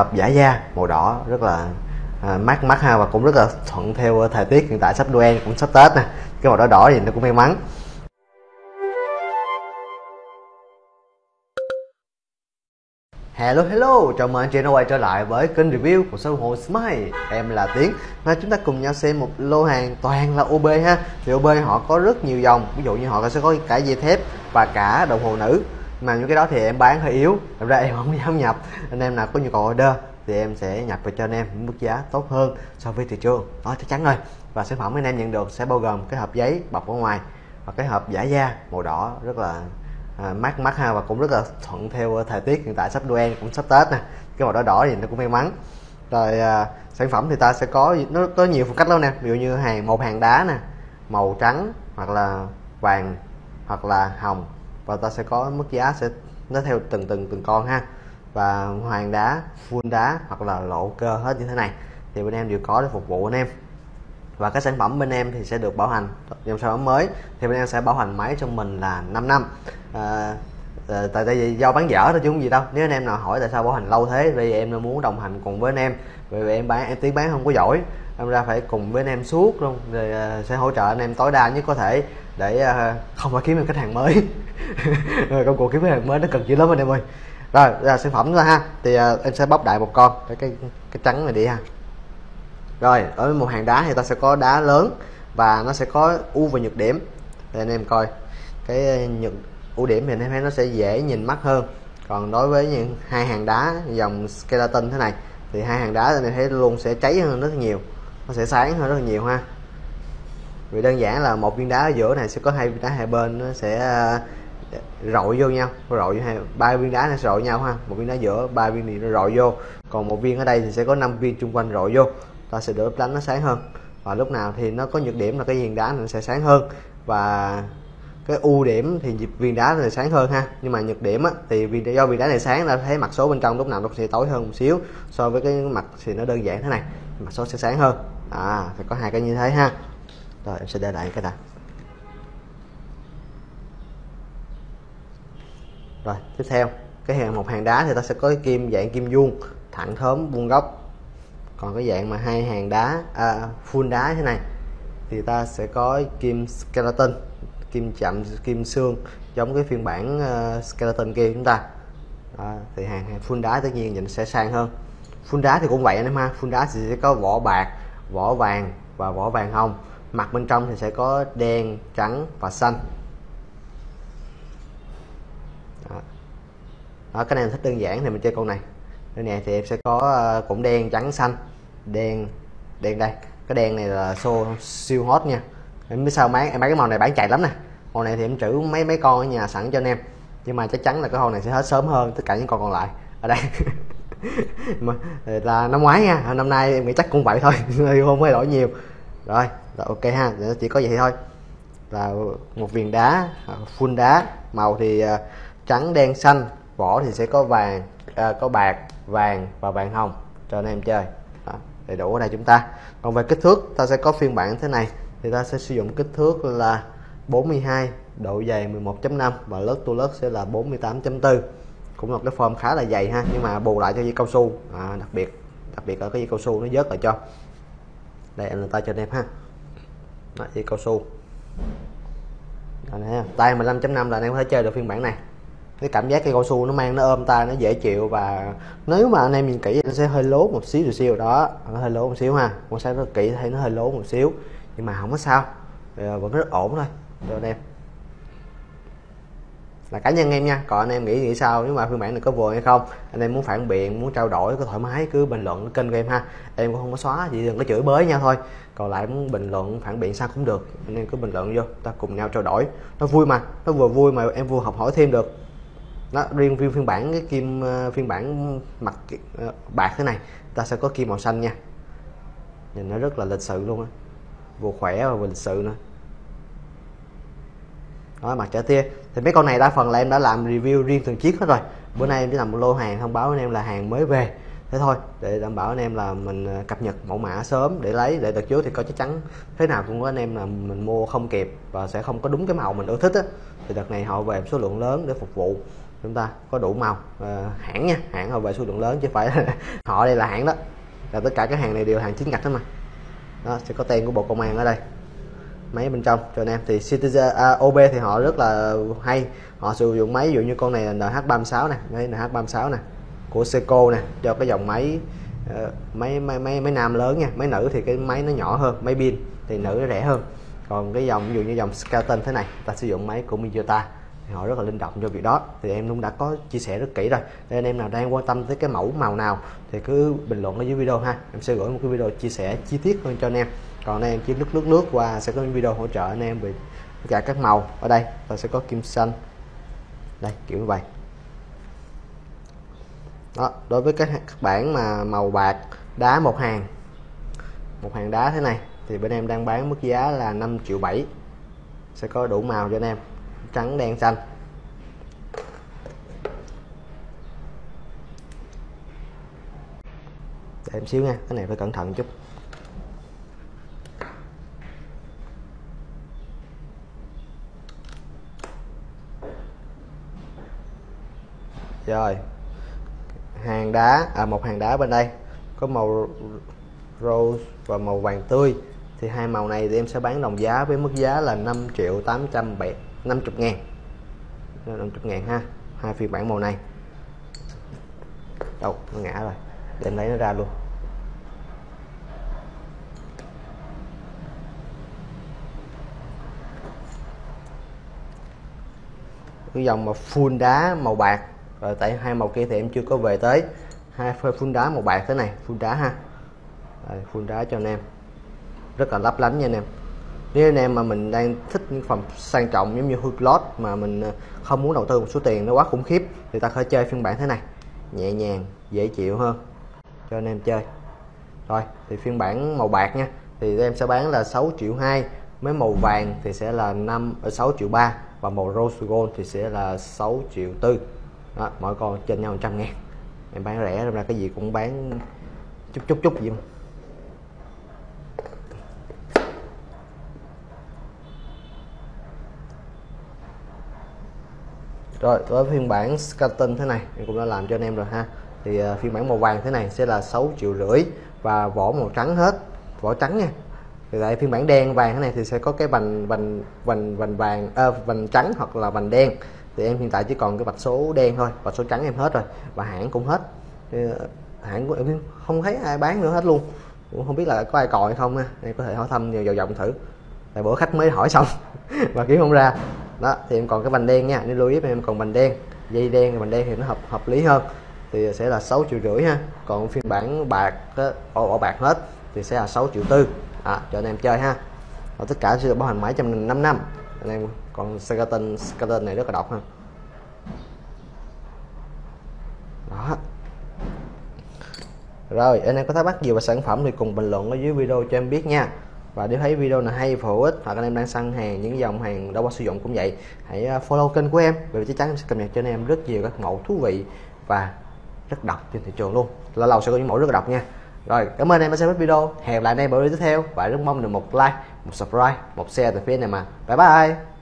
Hợp giả da màu đỏ rất là mát mắt ha, và cũng rất là thuận theo thời tiết hiện tại, sắp Noel cũng sắp Tết nè, cái màu đỏ đỏ thì nó cũng may mắn. Hello hello, chào mừng anh chị đã quay trở lại với kênh review của shop đồng hồ Smile. Em là Tiến và chúng ta cùng nhau xem một lô hàng toàn là OB ha. Thì OB họ có rất nhiều dòng, ví dụ như họ sẽ có cả dây thép và cả đồng hồ nữ, mà những cái đó thì em bán hơi yếu, thật ra em không dám nhập. Anh em nào có nhu cầu order thì em sẽ nhập về cho anh em mức giá tốt hơn so với thị trường đó, chắc chắn rồi. Và sản phẩm anh em nhận được sẽ bao gồm cái hộp giấy bọc ở ngoài và cái hộp giả da màu đỏ rất là mát mắt ha, và cũng rất là thuận theo thời tiết hiện tại, sắp Noel cũng sắp Tết nè, cái màu đỏ đỏ thì nó cũng may mắn. Rồi sản phẩm thì ta sẽ có, nó có nhiều phong cách lắm nè, ví dụ như một hàng đá nè, màu trắng hoặc là vàng hoặc là hồng, và ta sẽ có mức giá sẽ nó theo từng con ha, và hoàng đá, full đá hoặc là lộ cơ hết như thế này thì bên em đều có để phục vụ anh em. Và các sản phẩm bên em thì sẽ được bảo hành, dòng sản phẩm mới thì bên em sẽ bảo hành máy cho mình là 5 năm. Tại vì do bán dở thôi chứ không gì đâu. Nếu anh em nào hỏi tại sao bảo hành lâu thế, vì em muốn đồng hành cùng với anh em, vì em tiếng bán không có giỏi, em ra phải cùng với anh em suốt luôn, rồi sẽ hỗ trợ anh em tối đa nhất có thể để không phải kiếm được khách hàng mới. Công cuộc kiếm khách hàng mới nó cần dữ lắm anh em ơi. Rồi là sản phẩm ra ha, thì em sẽ bóc đại một con cái trắng này đi ha. Rồi ở một hàng đá thì ta sẽ có đá lớn và nó sẽ có ưu và nhược điểm. Thì anh em coi cái ưu điểm thì anh em thấy nó sẽ dễ nhìn mắt hơn. Còn đối với những hai hàng đá dòng skeleton thế này thì hai hàng đá anh em thấy luôn sẽ cháy hơn rất nhiều, nó sẽ sáng hơn rất là nhiều ha. Vì đơn giản là một viên đá ở giữa này sẽ có hai viên đá hai bên, nó sẽ rọi vô nhau, ba viên đá này rọi nhau ha, một viên đá giữa, ba viên này nó rọi vô, còn một viên ở đây thì sẽ có 5 viên chung quanh rọi vô, ta sẽ đỡ đánh nó sáng hơn. Và lúc nào thì nó có nhược điểm là cái viên đá này sẽ sáng hơn, và cái ưu điểm thì viên đá này sáng hơn ha. Nhưng mà nhược điểm á, thì do viên đá này sáng là thấy mặt số bên trong lúc nào nó sẽ tối hơn một xíu so với cái mặt thì nó đơn giản thế này, mặt số sẽ sáng hơn. Thì có hai cái như thế ha. Rồi em sẽ để lại cái này. Rồi tiếp theo cái một hàng đá thì ta sẽ có cái kim dạng kim vuông thẳng thớm vuông góc. Còn cái dạng mà hai hàng đá full đá thế này thì ta sẽ có kim skeleton, kim chạm, kim xương giống cái phiên bản skeleton kia chúng ta. Thì hàng full đá tất nhiên nhìn sẽ sang hơn. Full đá thì cũng vậy anh em ha, full đá thì sẽ có vỏ bạc, vỏ vàng và vỏ vàng hồng. Mặt bên trong thì sẽ có đen, trắng và xanh. Cái này mình thích đơn giản thì mình chơi con này. Cái này thì em sẽ có cũng đen, trắng, xanh. Đen đây. Cái đen này là siêu hot nha. Em biết sao em bán cái màu này bán chạy lắm nè. Màu này thì em trữ mấy con ở nhà sẵn cho anh em. Nhưng mà chắc chắn là cái con này sẽ hết sớm hơn tất cả những con còn lại ở đây. Là năm ngoái nha, năm nay em nghĩ chắc cũng vậy thôi, không phải đổi nhiều. Rồi ok ha, chỉ có vậy thôi. Là một viên đá full đá, màu thì trắng, đen, xanh, vỏ thì sẽ có vàng, có bạc, vàng và vàng hồng cho anh em chơi. Đó, đầy đủ ở đây chúng ta. Còn về kích thước, ta sẽ có phiên bản thế này thì ta sẽ sử dụng kích thước là 42, độ dày 11.5 và lớp tu lớp sẽ là 48.4, cũng là cái form khá là dày ha, nhưng mà bù lại cho dây cao su, đặc biệt ở cái dây cao su nó vớt lại cho. Đây em là tay cho anh em ha. Đó, dây cao su. Đó, này, tay 15.5 là anh em có thể chơi được phiên bản này. Cái cảm giác cây cao su nó mang, nó ôm tay, nó dễ chịu, và nếu mà anh em nhìn kỹ nó sẽ hơi lố một xíu đó, nó hơi lố một xíu ha, quan sát nó kỹ thấy nó hơi lố một xíu, nhưng mà không có sao, vẫn rất ổn thôi cho anh em. Là cá nhân em nha, còn anh em nghĩ sao nếu mà phiên bản này có vừa hay không, anh em muốn phản biện, muốn trao đổi có thoải mái cứ bình luận kênh của em ha, em cũng không có xóa, chỉ đừng có chửi bới nhau thôi, còn lại muốn bình luận phản biện sao cũng được, anh em cứ bình luận vô, ta cùng nhau trao đổi, nó vui mà, nó vừa vui mà em vừa học hỏi thêm được. Đó, riêng phiên bản cái kim phiên bản mặt bạc thế này ta sẽ có kim màu xanh nha, nhìn nó rất là lịch sự luôn á, vừa khỏe và vừa lịch sự nữa. Đó, mặt trả tia thì mấy con này đa phần là em đã làm review riêng từng chiếc hết rồi, bữa nay em chỉ làm một lô hàng thông báo anh em là hàng mới về thế thôi, để đảm bảo anh em là mình cập nhật mẫu mã sớm để lấy, để đợt trước thì có chắc chắn thế nào cũng có anh em là mình mua không kịp và sẽ không có đúng cái màu mình ưa thích á, thì đợt này họ về số lượng lớn để phục vụ. chúng ta có đủ màu. Hãng nha, hãng họ về số lượng lớn chứ phải họ đây là hãng đó, là tất cả các hàng này đều hàng chính ngạch hết mà. Đó, sẽ có tên của Bộ Công an ở đây, máy bên trong cho anh em. Thì Citizen, OB thì họ rất là hay, họ sử dụng máy, ví dụ như con này là NH36 nè, đây là NH36 nè của Seiko nè, cho cái dòng máy máy nam lớn nha. Máy nữ thì cái máy nó nhỏ hơn, máy pin thì nữ nó rẻ hơn. Còn cái dòng ví dụ như dòng Skeleton thế này, ta sử dụng máy của Miyota, họ rất là linh động cho việc đó. Thì em cũng đã có chia sẻ rất kỹ rồi, nên anh em nào đang quan tâm tới cái mẫu màu nào thì cứ bình luận ở dưới video ha, em sẽ gửi một cái video chia sẻ chi tiết hơn cho anh em. Còn đây em chỉ lướt qua, sẽ có những video hỗ trợ anh em về tất cả các màu. Ở đây ta sẽ có kim xanh đây, kiểu như vậy đó. Đối với các bản mà màu bạc đá, một hàng đá thế này thì bên em đang bán mức giá là 5,7 triệu, sẽ có đủ màu cho anh em, trắng đen xanh. Để em xíu nha, cái này phải cẩn thận chút. Rồi hàng đá, một hàng đá bên đây có màu rose và màu vàng tươi, thì hai màu này thì em sẽ bán đồng giá với mức giá là 5.850.000, 50.000 ha, hai phiên bản màu này. Đâu nó ngã rồi, để em lấy nó ra luôn. Cái dòng mà full đá màu bạc, rồi tại hai màu kia thì em chưa có về tới, hai phơi full đá màu bạc thế này, full đá ha. Đây, full đá cho anh em rất là lấp lánh nha anh em. Nếu anh em mà mình đang thích những phòng sang trọng giống như Hublot mà mình không muốn đầu tư một số tiền nó quá khủng khiếp thì ta có chơi phiên bản thế này, nhẹ nhàng dễ chịu hơn cho anh em chơi. Rồi thì phiên bản màu bạc nha, thì em sẽ bán là 6,2 triệu, mấy màu vàng thì sẽ là 6,3 triệu và màu rose gold thì sẽ là 6,4 triệu. Đó, mỗi con trên nhau 100.000, em bán rẻ ra cái gì cũng bán chút gì mà. Rồi với phiên bản Citizen thế này em cũng đã làm cho anh em rồi ha, thì phiên bản màu vàng thế này sẽ là 6,5 triệu và vỏ màu trắng hết, vỏ trắng nha. Thì tại phiên bản đen vàng thế này thì sẽ có cái vành trắng hoặc là vành đen, thì em hiện tại chỉ còn cái vạch số đen thôi, vạch số trắng em hết rồi và hãng cũng hết. Hãng của em không thấy ai bán nữa hết luôn, cũng không biết là có ai còi hay không ha, em có thể hỏi thăm nhiều vòng thử, tại bữa khách mới hỏi xong mà kiếm không ra. Đó thì em còn cái vành đen nha, nên lưu ý em còn vành đen, dây đen, vành đen thì nó hợp lý hơn, thì sẽ là 6,5 triệu ha. Còn phiên bản bạc ổ bạc hết thì sẽ là 6,4 triệu cho anh em chơi ha. Và tất cả sẽ được bảo hành mãi trong 5 năm anh em. Còn Citizen này rất là độc ha. Đó. Rồi anh em có thắc mắc gì về sản phẩm thì cùng bình luận ở dưới video cho em biết nha. Và nếu thấy video này hay và hữu ích, hoặc anh em đang săn hàng những dòng hàng đã qua sử dụng cũng vậy, hãy follow kênh của em, bởi vì chắc chắn em sẽ cập nhật cho anh em rất nhiều các mẫu thú vị và rất độc trên thị trường luôn. Lâu lâu sẽ có những mẫu rất độc nha. Rồi cảm ơn anh em đã xem hết video, hẹn lại anh em ở video tiếp theo, và rất mong được một like, một subscribe, một share từ phía này mà. Bye bye.